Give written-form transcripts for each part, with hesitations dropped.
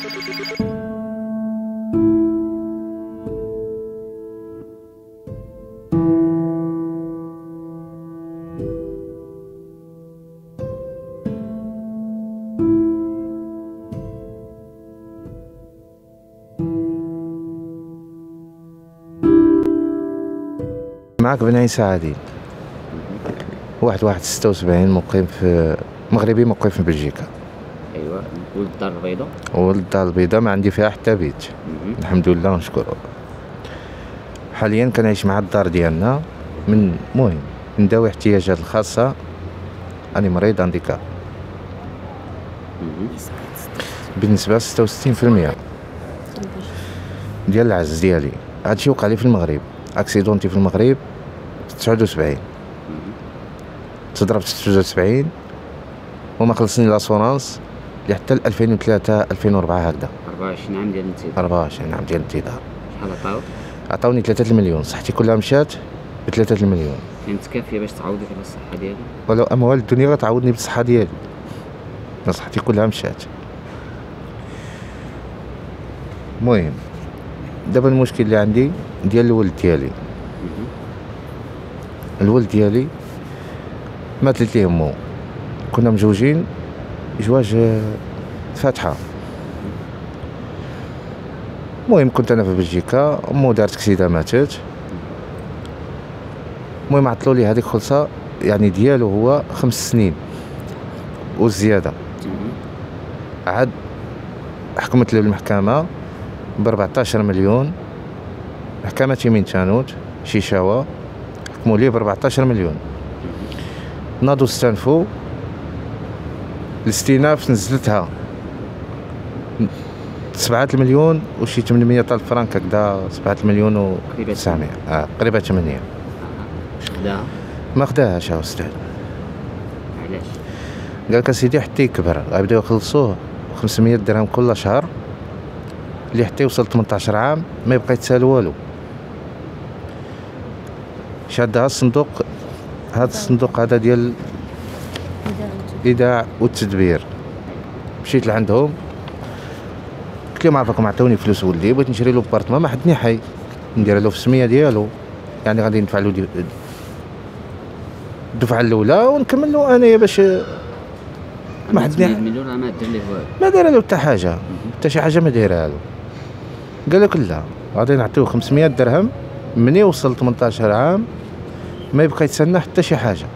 معك بن عيسى عادل 1176 مقيم في مغربي مقيم في بلجيكا. ايوا ولد الدار البيضاء. ولد الدار البيضاء ما عندي فيها حتى بيت الحمد لله ونشكره. حاليا كنعيش مع الدار ديالنا من المهم نداوي احتياجات الخاصه. انا مريض عنديكا بالنسبه 66% ديال العجز ديالي. هادشي وقع لي في المغرب، اكسيدونتي في المغرب 79 تضربت 76 وما خلصني لاسورانس حتى 2003 2004 هكذا. 24 عام ديال الانتظار. 24 عام ديال الانتظار. شحال عطاو؟ عطاوني 3 المليون، صحتي كلها مشات ب 3 المليون. كانت كافيه باش تعوضي على الصحه ديالي؟ ولو اموال الدنيا غتعوضني بالصحه ديالي. صحتي كلها مشات. المهم دابا المشكل اللي عندي ديال الولد ديالي. الولد ديالي مات ليه مو، كنا مزوجين زواج فاتحه. المهم كنت انا في بلجيكا، امو دارت كسيده ماتت. المهم عطلوا لي هذيك خلصه يعني ديالو هو 5 سنين وزياده. عاد حكمت له المحكمه ب 14 مليون، محكمه يمين تانوت شيشاوه حكموا ليه ب 14 مليون. ناضوا استنفوا، الاستئناف نزلتها 7 مليون وشي 800 الف فرنك هكذا، 7 مليون و 900 قريبه 8. خداها ما خداهاش يا استاذ. علاش؟ قال لك سيدي حتى يكبر غيبداو يخلصوه 500 درهم كل شهر اللي حتى يوصل 18 عام ما يبقى يتسال والو. شادها الصندوق، هذا الصندوق هذا ديال الإيداع والتدبير. مشيت لعندهم قلت لهم عافاكم عطوني فلوس ولدي، بغيت نشري له بارتما ما حدني حي ندير له في السميه ديالو، يعني غادي ندفع له الدفعه الاولى ونكمل له انايا باش ما حدني حي. مليون ما دار ليه والو، ما دار له حتى حاجه، حتى شي حاجه ما دايرها له. قال لك لا غادي نعطيوه 500 درهم من يوصل 18 عام ما يبقى يتسنى حتى شي حاجه،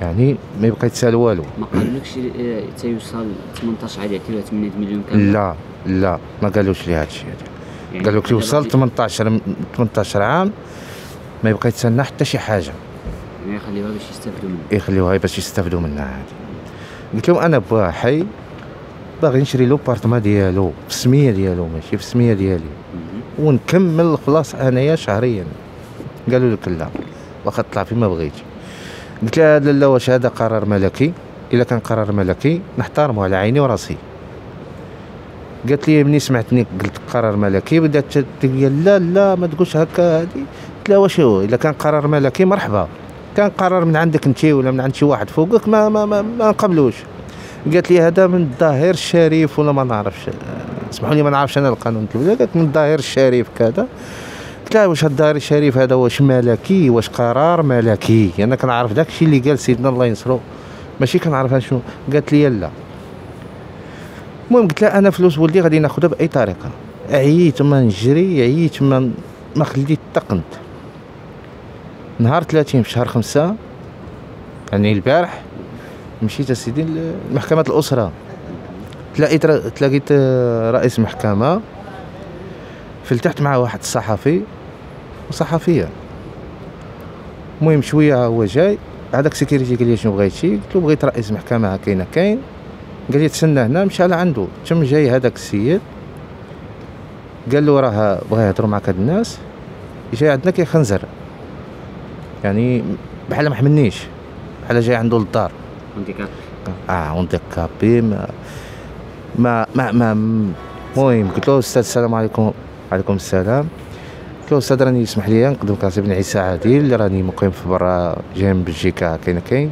يعني ما يبقى يتسال والو. ما قالكش حتى يوصل 18 عاد يعطيوها 8 مليون كامل؟ لا لا ما قالوش لي هذا الشيء هذا. قالوا لك يوصل 18 عام ما يبقى يتسنى حتى شي حاجه، يعني يخليوها باش يستافدوا منها. يخليوها باش يستافدوا منها هذه. قلت لهم انا باه حي باغي نشري له بارتما ديالو في السميه ديالو ماشي في السميه ديالي ونكمل الخلاص انايا شهريا. قالوا لك لا واخا طلع فيما بغيتي. قلت لها لا واش هذا قرار ملكي، الا كان قرار ملكي نحترمه على عيني وراسي. قالت لي مني سمعتني قلت قرار ملكي بدات تقول لا لا ما تقولش هكا هذه. قلت لها واش هو الا كان قرار ملكي مرحبا، كان قرار من عندك انت ولا من عند شي واحد فوقك ما نقبلوش. قالت لي هذا من الظاهر الشريف ولا ما نعرفش، اسمحوا لي ما نعرفش انا القانون ديال البلاد، من الظاهر الشريف كذا. قلت لها واش الدار الشريف هذا واش ملكي واش قرار ملكي؟ انا يعني كنعرف داك الشيء اللي قال سيدنا الله ينصرو ماشي كنعرف شنو. قالت لي لا. المهم قلت لها انا فلوس ولدي غادي ناخذها باي طريقه، عييت ما نجري، عييت ما خليت تقنت. نهار 30 في شهر 5 يعني البارح مشيت اسيدي لمحكمه الاسره، تلاقيت رئيس محكمه، فلتحت مع واحد الصحفي وصحفيه. المهم شويه هو جاي هذاك السيكيوريتي قال لي شنو بغيتي؟ قلت له بغيت رئيس محكمه ها كاين كاين. قال لي تسنى هنا، مشى لعندو. تم جاي هذاك السيد قال له راه بغا يهضروا معك هاد الناس، جاي عندنا كيخنزر يعني بحال ما حملنيش، بحال جاي عندو للدار ونديكابي ونديكابي ما المهم. قلت له استاذ السلام عليكم. وعليكم السلام. قلت له استاذ راني يسمح لي نقدمك راسي بن عيسى عادل، راني مقيم في برا جاي من بلجيكا كاين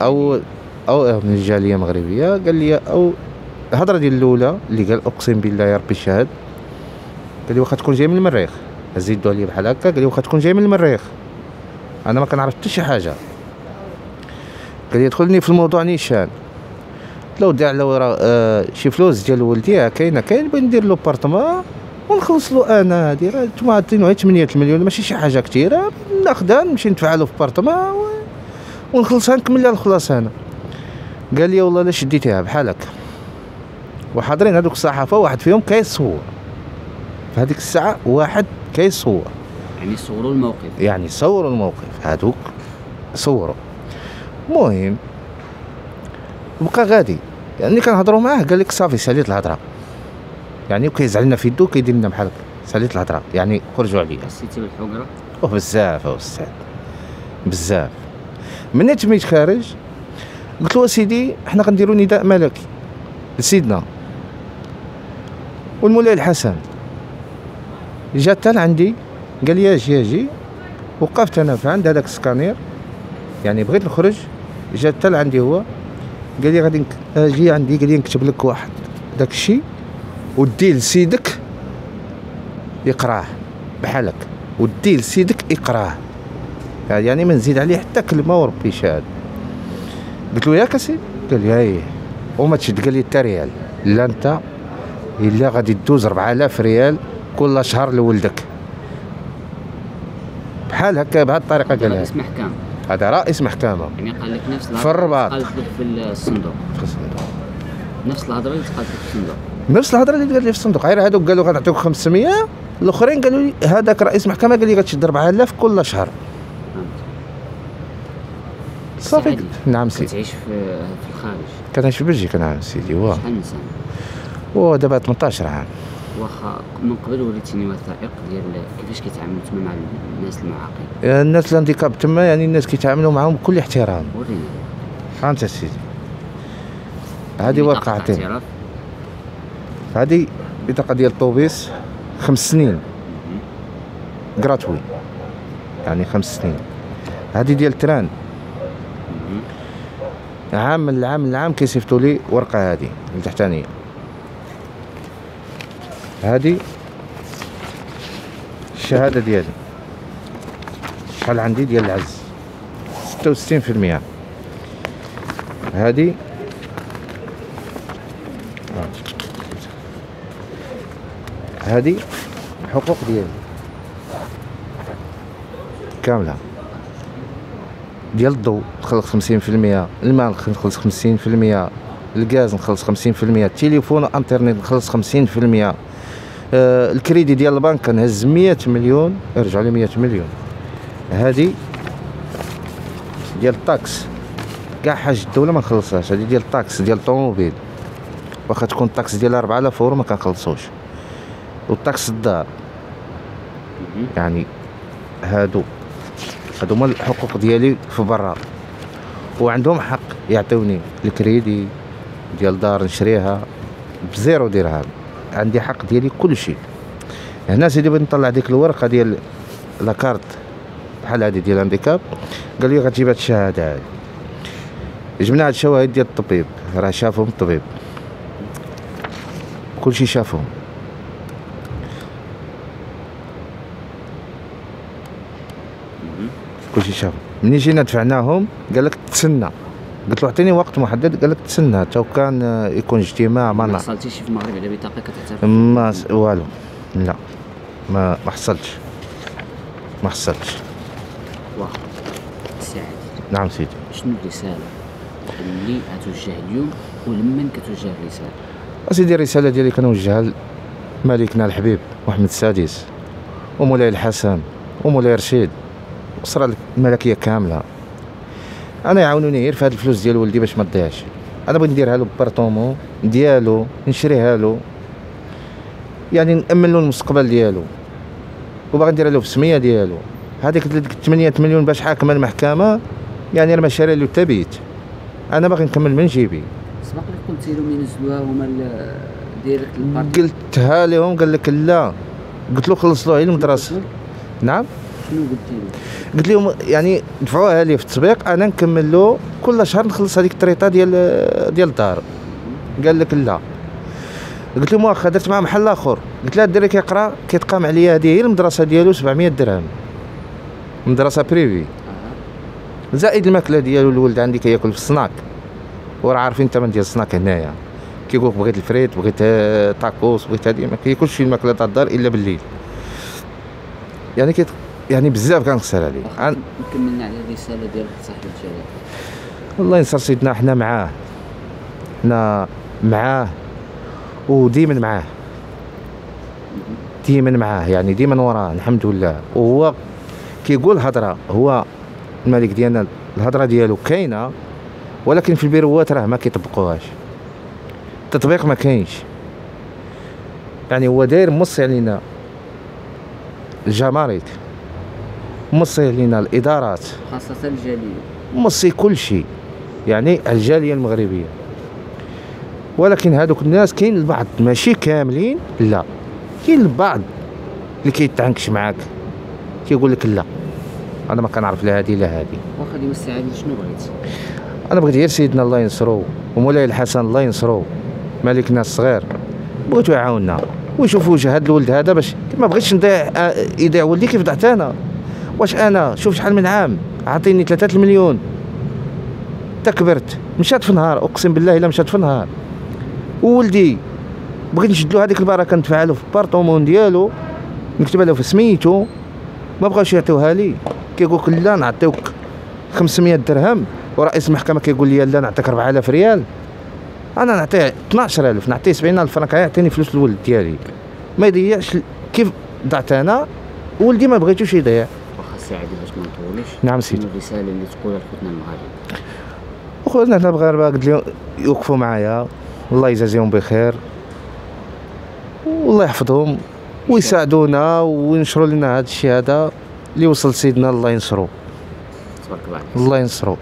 او من الجاليه مغربيه. قال لي او الهضره ديال الاولى اللي قال اقسم بالله يا ربي الشهد، قال لي واخا تكون جاي من المريخ، هز يدو عليا بحال هكا قال لي واخا تكون جاي من المريخ، انا ما كنعرف حتى شي حاجه. قال لي دخلني في الموضوع نيشان، قلت له ودي على ورا شي فلوس ديال ولدي ها كاينه، كاين بغي ندير له بارطمان ونخلص له انا، هادي راه نتوما عطينو غير 8 المليون ماشي شي حاجه كثيره، ناخدها نمشي ندفعها له في بارطمان ونخلصها نكمل لها الخلاص انا. قال لي والله لا شديتيها بحال هكا، وحاضرين هذوك الصحافه واحد فيهم كيصور في هذيك الساعه، واحد كيصور يعني صوروا الموقف، يعني صوروا الموقف، هذوك صوروا. المهم بقى غادي، يعني كنهضروا معاه قال لك صافي ساليت الهضره، يعني وكيزعلنا في يدو كيدير لنا بحال هكا، ساليت الهضره يعني خرجوا عليا. حسيتي بالحقره؟ اوه بزاف الاستاذ بزاف. مني تميت خارج قلت له سيدي حنا غنديروا نداء ملكي لسيدنا والمولاي الحسن. جا حتى لعندي قال لي اجي اجي، وقفت انا في عند هذاك السكانير يعني بغيت نخرج، جا حتى لعندي هو قال لي غادي اجي عندي، قال لي نكتب لك واحد داك الشيء وديه لسيدك يقراه بحالك، وديه لسيدك يقراه، يعني ما نزيد عليه حتى كلمه وربي شهاد. قلت له ياك اسيدي؟ قال لي ايه، وما تشد قال لي حتى ريال، لا انت الا غادي تدوز 4000 ريال كل شهر لولدك، بحال هكا بهذه الطريقه قالها. رئيس محكمه، هذا رئيس محكمه يعني قال لك نفس الهضره في الرباط، قالت لك في الصندوق، في الصندوق نفس الهضره اللي قالت لك في الصندوق، نفس الهضره اللي قالت لي في الصندوق، غير هذوك قالوا غنعطيوك 500، الاخرين قالوا لي هذاك رئيس محكمه قال لي غتشد 4000 كل شهر. صافي نعم سيدي. كتعيش في الخارج؟ كتعيش في بلجيكا نعم سيدي. واه شحال من سنه؟ واه دابا 18 عام. واخا من قبل وريتيني وثائق ديال كيفاش كيتعاملوا تما مع الناس المعاقين؟ الناس الهانديكاب تما يعني الناس كيتعاملوا معاهم بكل احترام. وريني فهمت سيدي. هذه واقعتين، هذه بطاقه ديال الطوبيس 5 سنين غراتوي يعني 5 سنين، هذه ديال التران عام من العام للعام كيصيفطوا لي ورقه هذه التحتانيه، هذه الشهاده ديالي شحال عندي ديال العز 66%، هذه هذه الحقوق ديالي كامله، ديال الضوء نخلص 50%، الماء نخلص 50%، الغاز نخلص 50%، التليفون والانترنت نخلص 50%، الكريدي ديال البنك كنهز 100 مليون يرجعوا لي 100 مليون، هذه ديال الطاكس كاع حاجه الدوله ما نخلصهاش، هذه ديال الطاكس ديال الطوموبيل واخا تكون الطاكس ديال 4000 يورو ما كنخلصوش، والطاكس الدار يعني هادو هما الحقوق ديالي في برا، وعندهم حق يعطيوني الكريدي ديال دار نشريها بزيرو درهم، عندي حق ديالي كل شيء. هنا سيدي بغيت نطلع ديك الورقه ديال لاكارت بحال هادي ديال هانديكاب، قال لي غتجيب هاد الشهاده هادي، جبنا هاد الشواهد ديال الطبيب راه شافهم الطبيب كل شيء شافهم، كلشي شافو. ملي جينا دفعناهم قال لك تسنى، قلت له عطيني وقت محدد، قال لك تسنى حتى كان يكون اجتماع معنا. ما حصلتيش في المغرب على بطاقه كتعترف؟ ما والو لا ما حصلتش ما حصلتش. واه سعيد. نعم سيدي. شنو الرساله اللي غتوجه اليوم ولمن كتوجه الرساله؟ اسيدي الرساله ديالي كنوجهها لملكنا الحبيب محمد السادس ومولاي الحسن ومولاي رشيد، الأسرة الملكية كاملة، أنا يعاونوني غير في هاد الفلوس ديال ولدي باش ما تضيعش، أنا بغيت نديرها له بارطومون ديالو، نشريها له يعني نأمن له المستقبل ديالو، وباغي نديرها له بسمية ديالو، هاديك 8 مليون باش حاكمة المحكمة يعني راه ما شاري له حتى بيت، أنا باغي نكمل من جيبي. سبق لك قلتي لهم ينزلوها هما ديريكت للبارطو؟ قلتها لهم قال لك لا، قلت له خلص له غير المدرسة. نعم؟ شنو قلتي له؟ قلت لهم يعني دفعوها لي في التسبيق انا نكمل له كل شهر نخلص هذيك الطريطه ديال الدار، قال لك لا قلت له واخا، درت مع محل اخر، قلت له الدري كيقرا كيتقام عليا هذه هي المدرسه ديالو 700 درهم مدرسه بريفي، زائد الماكله ديالو الولد عندي كياكل في السناك، وراه عارفين الثمن ديال السناك هنايا، كيقول لك بغيت الفريت بغيت طاكوس بغيت هذه، ما كياكلش الماكله تاع الدار الا بالليل، يعني يعني بزاف كنخسر عليه. كملنا على الرساله ديال صاحب الجواب. الله ينصر سيدنا، حنا معاه، حنا معاه وديما معاه، ديما معاه يعني ديما وراه الحمد لله. وهو كيقول هضره، هو الملك ديالنا الهضره ديالو كاينه، ولكن في البيروات راه ما كيطبقوهاش، التطبيق ما كاينش، يعني هو داير موصي علينا الجمارك، موصي علينا الادارات خاصه الجاليه، موصي كل شيء يعني الجاليه المغربيه. ولكن هادوك الناس كاين البعض ماشي كاملين، لا كاين البعض اللي كيتعنكش معاك كيقول لك لا انا ما كنعرف لا هادي لا هادي. واخا ديما السعاده شنو بغيتي؟ انا بغيت غير سيدنا الله ينصرو ومولاي الحسن الله ينصرو ملكنا الصغير، بغيتو يعاوننا ويشوف وجه هاد الولد هذا، باش ما بغيتش نضيع يضيع ولدي كيف ضعت انا. واش انا شوف شحال من عام عطيني 3 مليون تكبرت مشات في نهار، اقسم بالله الا مشات في نهار. وولدي بغيت نشد له هذيك البركه ندفعها له في البارطومون ديالو نكتبها له في سميتو، ما بغاوش يعطيوها لي، كيقول لك لا نعطيوك 500 درهم، ورئيس المحكمه كيقول لي لا نعطيك 4000 ريال، انا نعطيه 12000 نعطيه 70000 فرنك، يعطيني فلوس الولد ديالي ما يضيعش كيف ضعت انا، ولدي ما بغيتوش يضيع. واخا الساعه باش ما نطولوش. نعم سيدي. الرساله اللي تقولها لخوتنا المغاربه. خوتنا حنا المغاربه قد يوقفوا معايا، الله يجازيهم بخير والله يحفظهم ويساعدونا وينشروا لنا هذا الشيء هذا اللي وصل سيدنا الله ينصرو تبارك الله عليك. الله ينصرو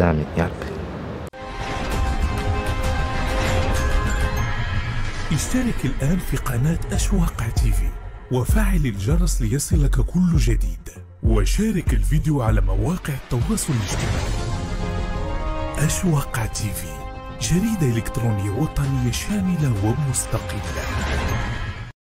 امين يا ربي. اشترك الآن في قناة أشواق تيفي وفعل الجرس ليصلك كل جديد، وشارك الفيديو على مواقع التواصل الاجتماعي. أشواق تيفي، جريدة إلكترونية وطنية شاملة ومستقلة.